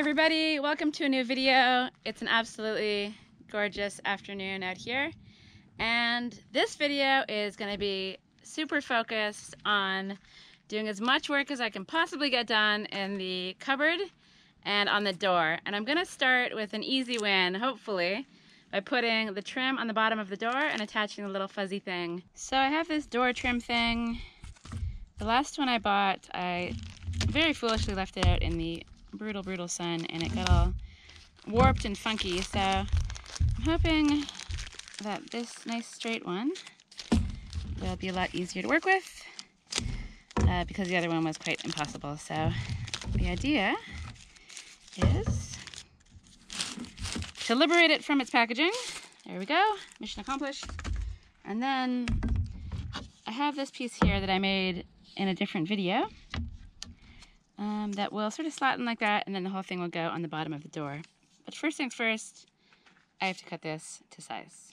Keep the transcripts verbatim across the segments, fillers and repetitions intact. everybody, welcome to a new video. It's an absolutely gorgeous afternoon out here, and this video is going to be super focused on doing as much work as I can possibly get done in the cupboard and on the door. And I'm going to start with an easy win, hopefully, by putting the trim on the bottom of the door and attaching the little fuzzy thing. So I have this door trim thing. The last one I bought, I very foolishly left it out in the brutal, brutal sun, and it got all warped and funky. So I'm hoping that this nice straight one will be a lot easier to work with uh, because the other one was quite impossible. So the idea is to liberate it from its packaging. There we go, mission accomplished. And then I have this piece here that I made in a different video. Um, that will sort of slot in like that, and then the whole thing will go on the bottom of the door. But first things first, I have to cut this to size.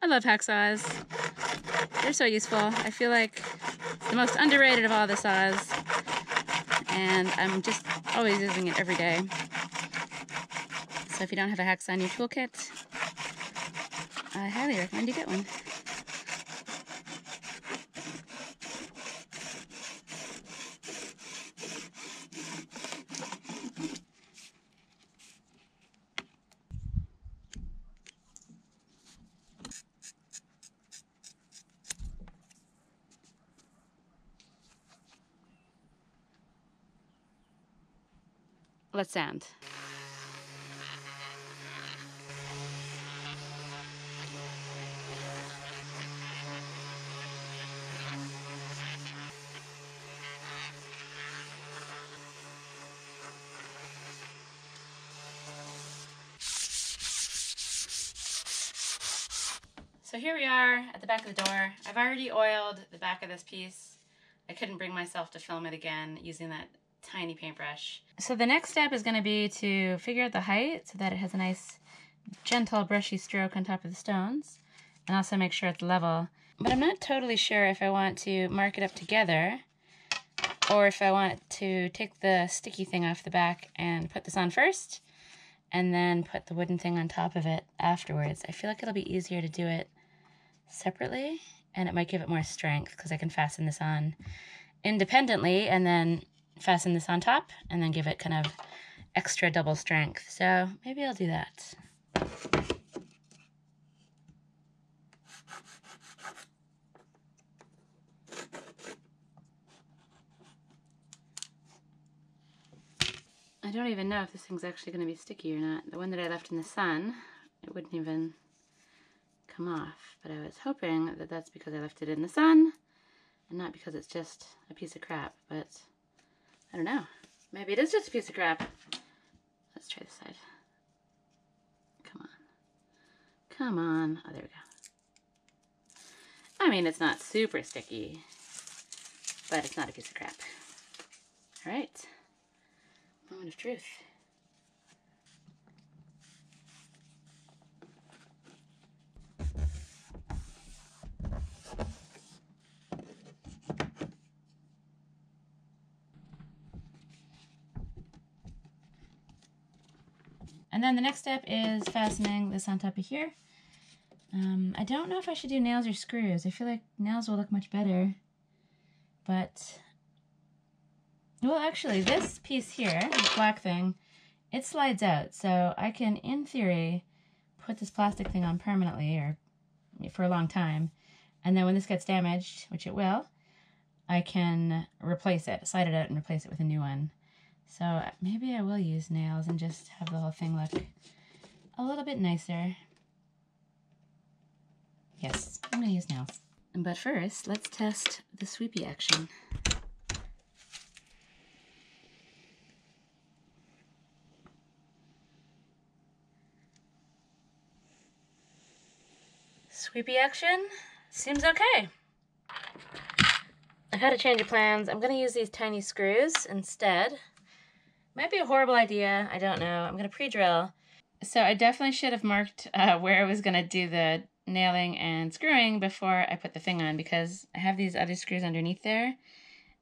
I love hacksaws. They're so useful. I feel like it's the most underrated of all the saws, and I'm just always using it every day. So if you don't have a hacksaw in your toolkit, I highly recommend you get one. Let's sand. So here we are at the back of the door. I've already oiled the back of this piece. I couldn't bring myself to film it again using that tiny paintbrush. So the next step is going to be to figure out the height so that it has a nice gentle brushy stroke on top of the stones, and also make sure it's level. But I'm not totally sure if I want to mark it up together or if I want to take the sticky thing off the back and put this on first and then put the wooden thing on top of it afterwards. I feel like it'll be easier to do it separately, and it might give it more strength because I can fasten this on independently and then fasten this on top and then give it kind of extra double strength. So maybe I'll do that. I don't even know if this thing's actually going to be sticky or not. The one that I left in the sun, it wouldn't even come off, but I was hoping that that's because I left it in the sun and not because it's just a piece of crap, but I don't know. Maybe it is just a piece of crap. Let's try this side. Come on. Come on. Oh, there we go. I mean, it's not super sticky, but it's not a piece of crap. All right. Moment of truth. And then the next step is fastening this on top of here. Um, I don't know if I should do nails or screws. I feel like nails will look much better, but, well, actually this piece here, this black thing, it slides out. So I can, in theory, put this plastic thing on permanently or for a long time. And then when this gets damaged, which it will, I can replace it, slide it out and replace it with a new one. So maybe I will use nails and just have the whole thing look a little bit nicer. Yes, I'm gonna use nails. But first, let's test the sweepy action. Sweepy action seems okay. I've had a change of plans. I'm gonna use these tiny screws instead. Might be a horrible idea, I don't know. I'm gonna pre-drill. So I definitely should have marked uh, where I was gonna do the nailing and screwing before I put the thing on, because I have these other screws underneath there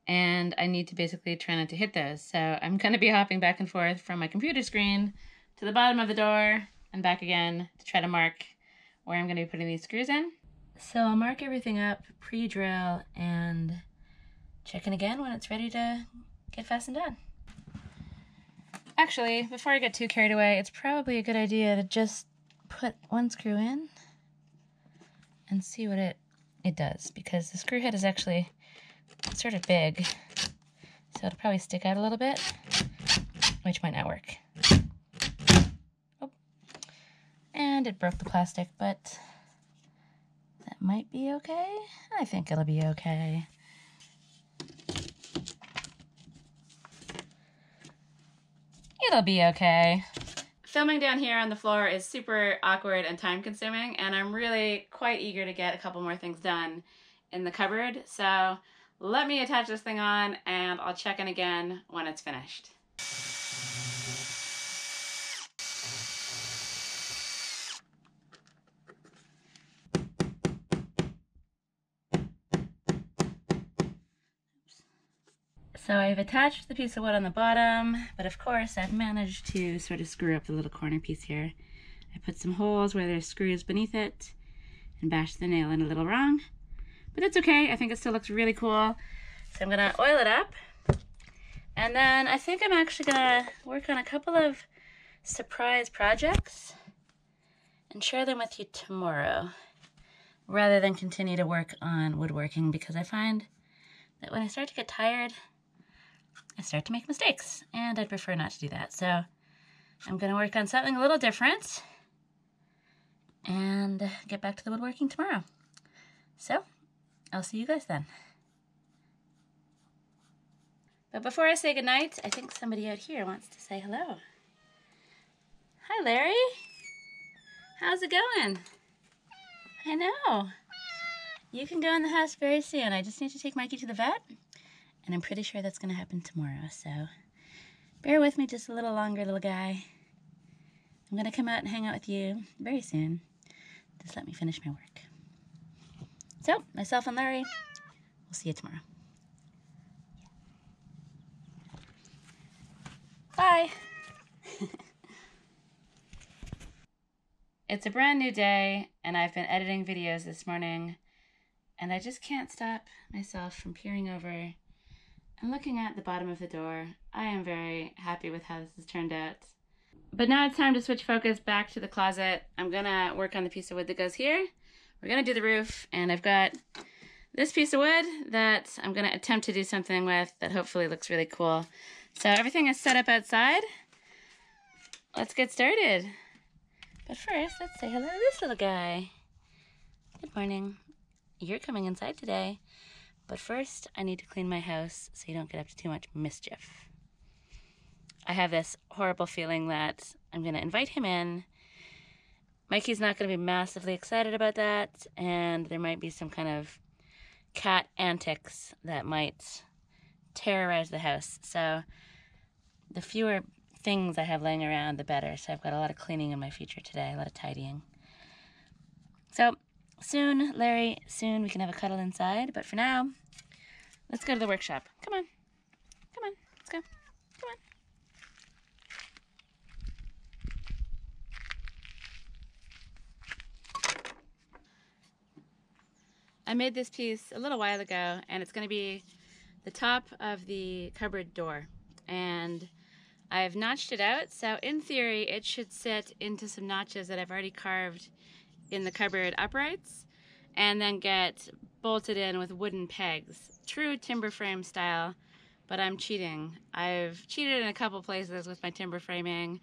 and I need to basically try not to hit those. So I'm going to be hopping back and forth from my computer screen to the bottom of the door and back again to try to mark where I'm going to be putting these screws in. So I'll mark everything up, pre-drill, and check in again when it's ready to get fastened on. Actually, before I get too carried away, it's probably a good idea to just put one screw in and see what it, it does, because the screw head is actually sort of big, so it'll probably stick out a little bit, which might not work. Oh. And it broke the plastic, but that might be okay. I think it'll be okay. It'll be okay. Filming down here on the floor is super awkward and time-consuming, and I'm really quite eager to get a couple more things done in the cupboard. So let me attach this thing on, and I'll check in again when it's finished. So I've attached the piece of wood on the bottom, but of course I've managed to sort of screw up the little corner piece here. I put some holes where there's screws beneath it and bashed the nail in a little wrong, but that's okay. I think it still looks really cool. So I'm gonna oil it up, and then I think I'm actually gonna work on a couple of surprise projects and share them with you tomorrow, rather than continue to work on woodworking, because I find that when I start to get tired, I start to make mistakes, and I'd prefer not to do that. So I'm going to work on something a little different and get back to the woodworking tomorrow. So I'll see you guys then. But before I say goodnight, I think somebody out here wants to say hello. Hi, Larry. How's it going? I know. You can go in the house very soon. I just need to take Mikey to the vet. And I'm pretty sure that's going to happen tomorrow, so bear with me just a little longer, little guy. I'm going to come out and hang out with you very soon. Just let me finish my work. So, myself and Larry, we'll see you tomorrow. Bye! It's a brand new day, and I've been editing videos this morning, and I just can't stop myself from peering over and looking at the bottom of the door. I am very happy with how this has turned out. But now it's time to switch focus back to the closet. I'm gonna work on the piece of wood that goes here. We're gonna do the roof, and I've got this piece of wood that I'm gonna attempt to do something with that hopefully looks really cool. So everything is set up outside. Let's get started. But first, let's say hello to this little guy. Good morning. You're coming inside today. But first, I need to clean my house so you don't get up to too much mischief. I have this horrible feeling that I'm going to invite him in. Mikey's not going to be massively excited about that, and there might be some kind of cat antics that might terrorize the house. So the fewer things I have laying around, the better. So I've got a lot of cleaning in my future today, a lot of tidying. So soon, Larry, soon we can have a cuddle inside, but for now, let's go to the workshop. Come on. Come on. Let's go. Come on. I made this piece a little while ago, and it's going to be the top of the cupboard door. And I've notched it out, so in theory, it should sit into some notches that I've already carved in the cupboard uprights, and then get bolted in with wooden pegs. True timber frame style, but I'm cheating. I've cheated in a couple places with my timber framing,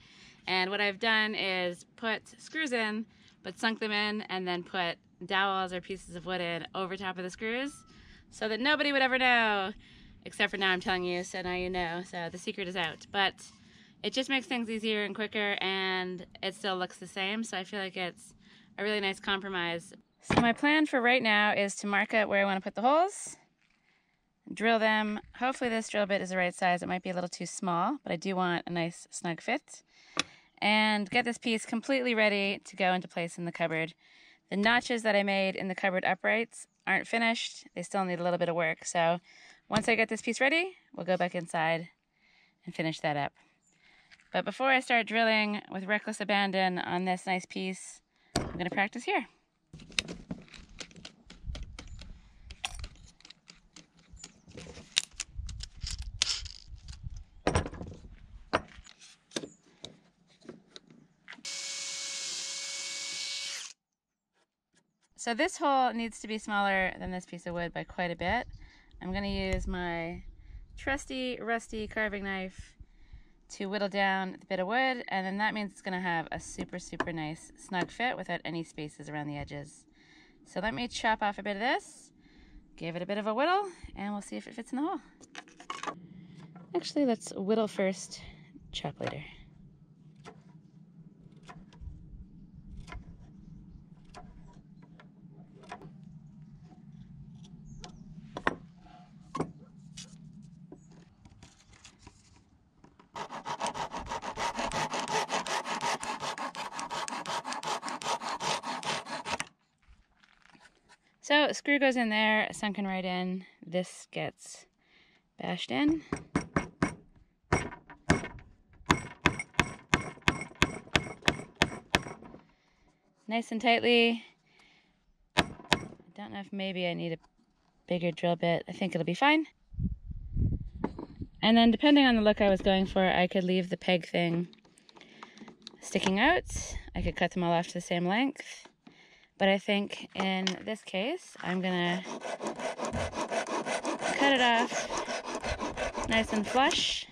and what I've done is put screws in, but sunk them in, and then put dowels or pieces of wood in over top of the screws so that nobody would ever know, except for now I'm telling you, so now you know, so the secret is out. But it just makes things easier and quicker, and it still looks the same, so I feel like it's a really nice compromise. So my plan for right now is to mark out where I want to put the holes, drill them. Hopefully this drill bit is the right size. It might be a little too small, but I do want a nice snug fit. And get this piece completely ready to go into place in the cupboard. The notches that I made in the cupboard uprights aren't finished. They still need a little bit of work. So once I get this piece ready, we'll go back inside and finish that up. But before I start drilling with reckless abandon on this nice piece, I'm going to practice here. So this hole needs to be smaller than this piece of wood by quite a bit. I'm going to use my trusty, rusty carving knife to whittle down the bit of wood, and then that means it's going to have a super, super nice snug fit without any spaces around the edges. So let me chop off a bit of this, give it a bit of a whittle, and we'll see if it fits in the hole. Actually, let's whittle first, chop later. So a screw goes in there, sunken right in. This gets bashed in. Nice and tightly. I don't know if maybe I need a bigger drill bit. I think it'll be fine. And then depending on the look I was going for, I could leave the peg thing sticking out. I could cut them all off to the same length. But I think in this case, I'm gonna cut it off nice and flush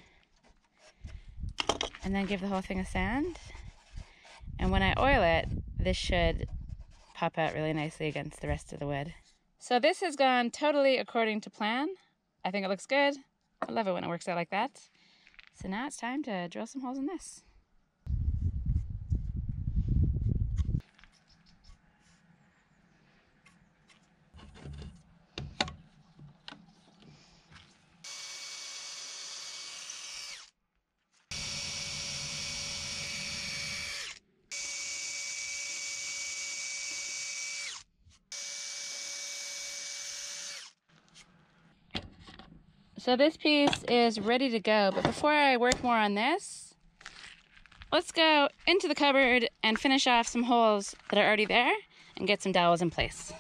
and then give the whole thing a sand. And when I oil it, this should pop out really nicely against the rest of the wood. So this has gone totally according to plan. I think it looks good. I love it when it works out like that. So now it's time to drill some holes in this. So this piece is ready to go, but before I work more on this, let's go into the cupboard and finish off some holes that are already there and get some dowels in place.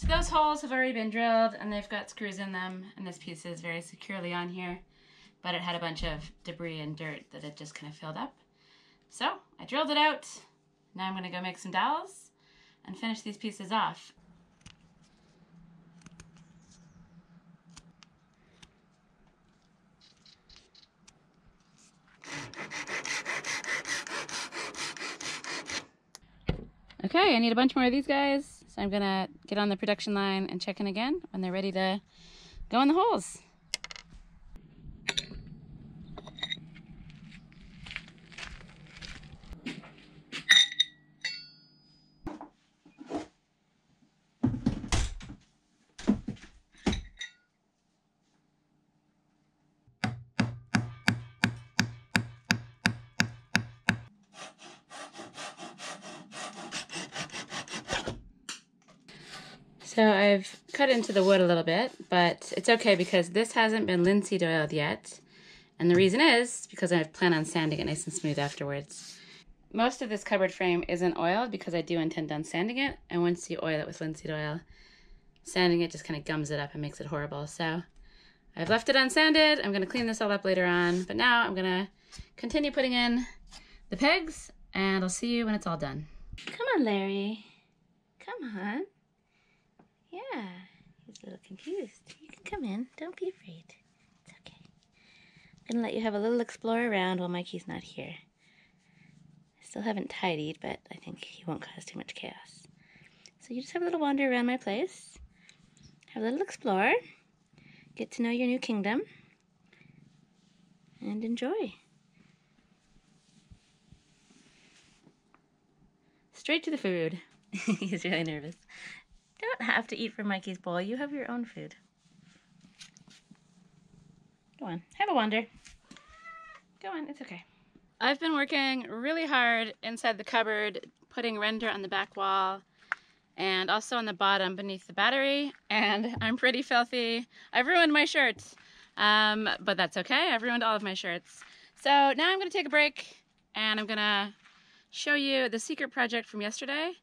So those holes have already been drilled and they've got screws in them, and this piece is very securely on here, but it had a bunch of debris and dirt that it just kind of filled up. So I drilled it out. Now I'm gonna go make some dowels and finish these pieces off. Okay, I need a bunch more of these guys. I'm gonna get on the production line and check in again when they're ready to go in the holes. So I've cut into the wood a little bit, but it's okay because this hasn't been linseed oiled yet. And the reason is because I plan on sanding it nice and smooth afterwards. Most of this cupboard frame isn't oiled because I do intend on sanding it. And once you oil it with linseed oil, sanding it just kind of gums it up and makes it horrible. So I've left it unsanded. I'm going to clean this all up later on, but now I'm going to continue putting in the pegs, and I'll see you when it's all done. Come on, Larry. Come on. Yeah, he's a little confused. You can come in. Don't be afraid. It's okay. I'm going to let you have a little explore around while Mikey's not here. I still haven't tidied, but I think he won't cause too much chaos. So you just have a little wander around my place. have a little explore, get to know your new kingdom, and enjoy. Straight to the food. He's really nervous. Don't have to eat from Mikey's bowl. You have your own food. Go on, have a wander. Go on, it's okay. I've been working really hard inside the cupboard, putting render on the back wall and also on the bottom beneath the battery, and I'm pretty filthy. I've ruined my shirts, um, but that's okay. I've ruined all of my shirts. So now I'm gonna take a break and I'm gonna show you the secret project from yesterday,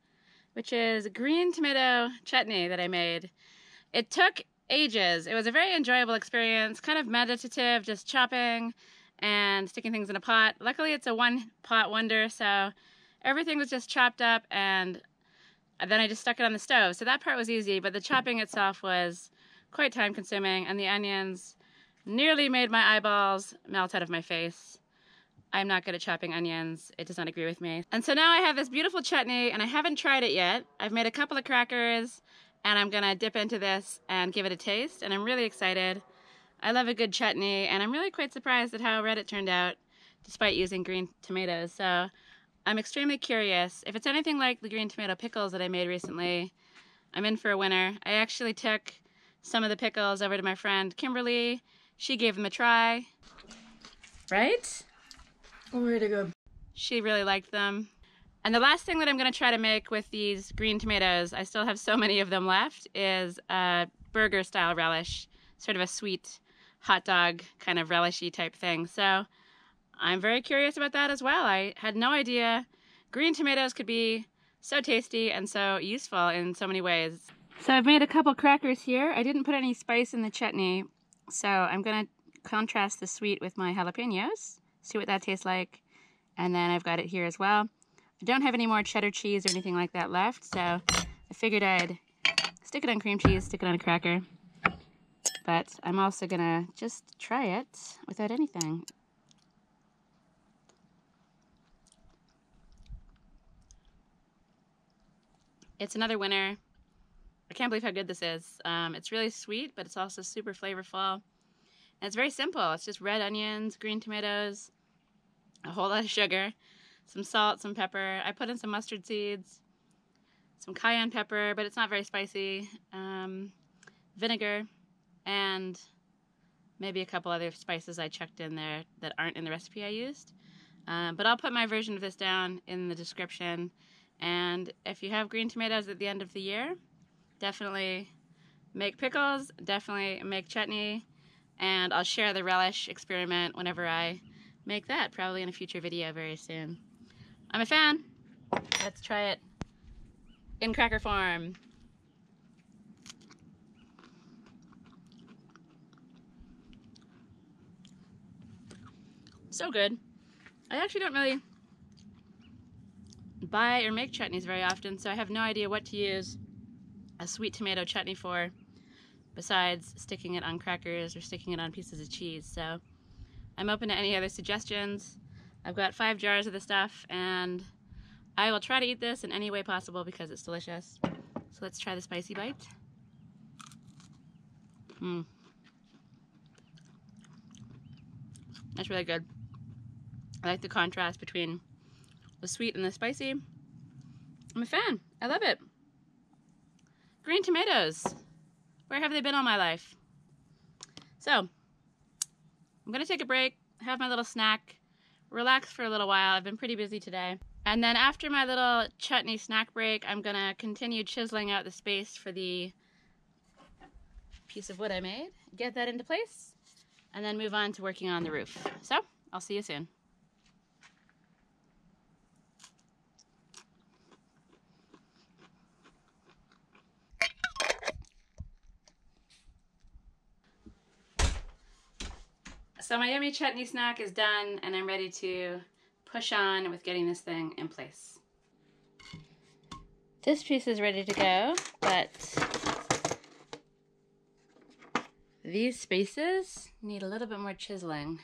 which is green tomato chutney that I made. It took ages. It was a very enjoyable experience, kind of meditative, just chopping and sticking things in a pot. Luckily it's a one pot wonder, so everything was just chopped up and then I just stuck it on the stove. So that part was easy, but the chopping itself was quite time consuming, and the onions nearly made my eyeballs melt out of my face. I'm not good at chopping onions. It does not agree with me. And so now I have this beautiful chutney and I haven't tried it yet. I've made a couple of crackers and I'm gonna dip into this and give it a taste, and I'm really excited. I love a good chutney, and I'm really quite surprised at how red it turned out despite using green tomatoes. So I'm extremely curious. If it's anything like the green tomato pickles that I made recently, I'm in for a winner. I actually took some of the pickles over to my friend Kimberly. She gave them a try. Right? Way to go. She really liked them. And the last thing that I'm gonna try to make with these green tomatoes, I still have so many of them left, is a burger style relish, sort of a sweet hot dog kind of relishy type thing. So I'm very curious about that as well. I had no idea green tomatoes could be so tasty and so useful in so many ways. So I've made a couple crackers here. I didn't put any spice in the chutney, so I'm gonna contrast the sweet with my jalapenos, see what that tastes like. And then I've got it here as well. I don't have any more cheddar cheese or anything like that left, so I figured I'd stick it on cream cheese, stick it on a cracker. But I'm also gonna just try it without anything. It's another winner. I can't believe how good this is. Um, it's really sweet, but it's also super flavorful. And it's very simple. It's just red onions, green tomatoes, a whole lot of sugar, some salt, some pepper. I put in some mustard seeds, some cayenne pepper, but it's not very spicy, um, vinegar, and maybe a couple other spices I chucked in there that aren't in the recipe I used. Uh, but I'll put my version of this down in the description. And if you have green tomatoes at the end of the year, definitely make pickles, definitely make chutney, and I'll share the relish experiment whenever I make that, probably in a future video very soon. I'm a fan. Let's try it in cracker form. So good. I actually don't really buy or make chutneys very often, so I have no idea what to use a sweet tomato chutney for besides sticking it on crackers or sticking it on pieces of cheese. So I'm open to any other suggestions. I've got five jars of the stuff and I will try to eat this in any way possible because it's delicious. So let's try the spicy bite. Mm. That's really good. I like the contrast between the sweet and the spicy. I'm a fan. I love it. Green tomatoes. Where have they been all my life? So, I'm gonna take a break, have my little snack, relax for a little while. I've been pretty busy today. And then after my little chutney snack break, I'm gonna continue chiseling out the space for the piece of wood I made, get that into place, and then move on to working on the roof. So, I'll see you soon. So my yummy chutney snack is done and I'm ready to push on with getting this thing in place. This piece is ready to go, but these spaces need a little bit more chiseling.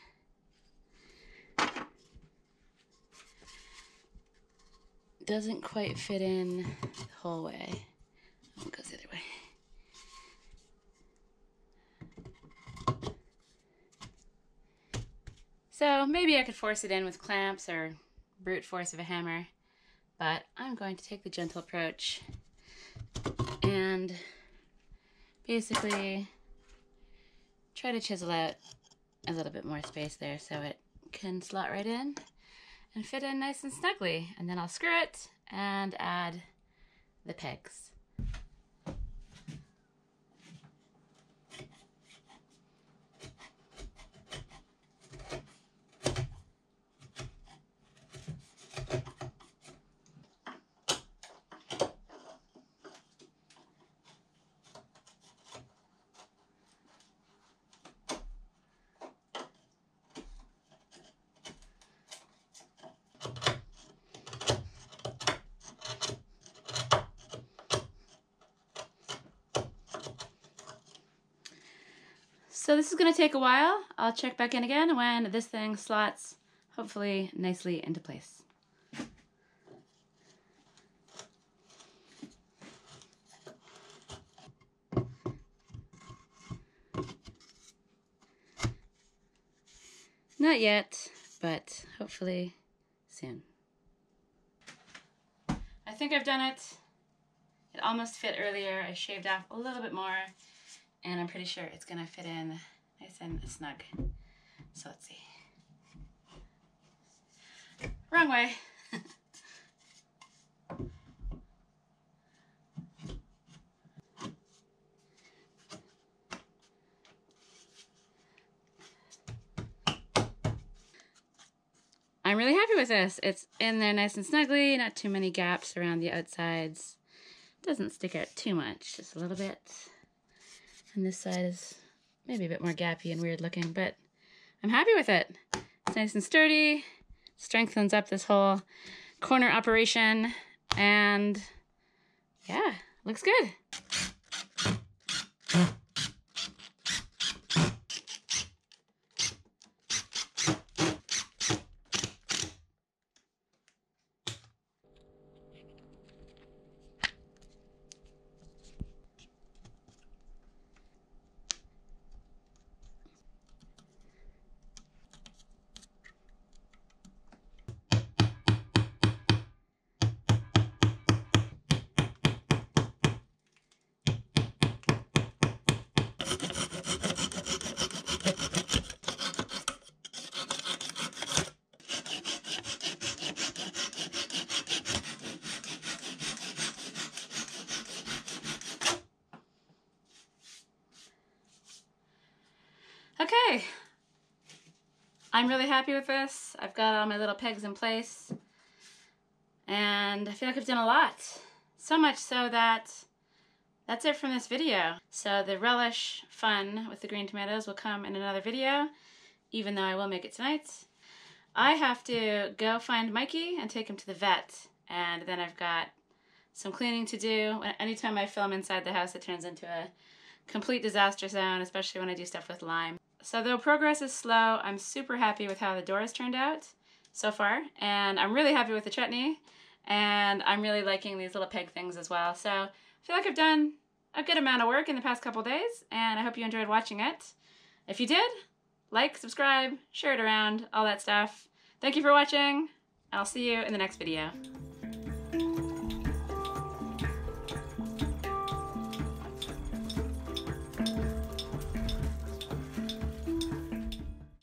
Doesn't quite fit in the whole way. It goes the other way. So maybe I could force it in with clamps or brute force of a hammer, but I'm going to take the gentle approach and basically try to chisel out a little bit more space there so it can slot right in and fit in nice and snugly. And then I'll screw it and add the pegs. So this is going to take a while. I'll check back in again when this thing slots, hopefully, nicely into place. Not yet, but hopefully soon. I think I've done it. It almost fit earlier. I shaved off a little bit more. And I'm pretty sure it's gonna fit in nice and snug. So let's see. Wrong way. I'm really happy with this. It's in there nice and snugly, not too many gaps around the outsides. Doesn't stick out too much, just a little bit. And this side is maybe a bit more gappy and weird looking, but I'm happy with it. It's nice and sturdy, strengthens up this whole corner operation, and yeah, looks good. Okay, I'm really happy with this. I've got all my little pegs in place, and I feel like I've done a lot. So much so that that's it from this video. So the relish fun with the green tomatoes will come in another video, even though I will make it tonight. I have to go find Mikey and take him to the vet, and then I've got some cleaning to do. Anytime I film inside the house, it turns into a complete disaster zone, especially when I do stuff with lime. So though progress is slow, I'm super happy with how the door has turned out so far, and I'm really happy with the chutney, and I'm really liking these little peg things as well. So I feel like I've done a good amount of work in the past couple days, and I hope you enjoyed watching it. If you did, like, subscribe, share it around, all that stuff. Thank you for watching, and I'll see you in the next video.